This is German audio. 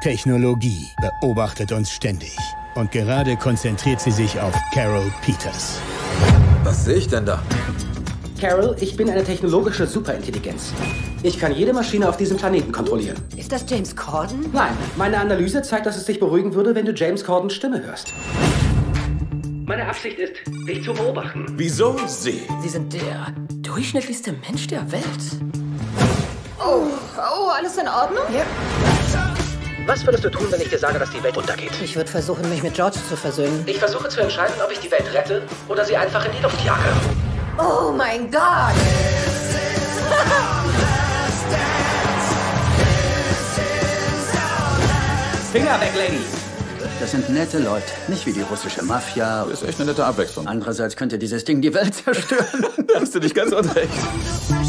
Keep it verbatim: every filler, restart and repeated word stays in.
Technologie beobachtet uns ständig. Und gerade konzentriert sie sich auf Carol Peters. Was sehe ich denn da? Carol, ich bin eine technologische Superintelligenz. Ich kann jede Maschine auf diesem Planeten kontrollieren. Ist das James Corden? Nein, meine Analyse zeigt, dass es dich beruhigen würde, wenn du James Cordens Stimme hörst. Meine Absicht ist, dich zu beobachten. Wieso sie? Sie sind der durchschnittlichste Mensch der Welt. Oh, oh, alles in Ordnung? Ja. Was würdest du tun, wenn ich dir sage, dass die Welt untergeht? Ich würde versuchen, mich mit George zu versöhnen. Ich versuche zu entscheiden, ob ich die Welt rette oder sie einfach in die Luft jage. Oh mein Gott! Finger weg, Ladies! Das sind nette Leute, nicht wie die russische Mafia. Das ist echt eine nette Abwechslung. Andererseits könnte dieses Ding die Welt zerstören. Da hast du dich ganz unrecht.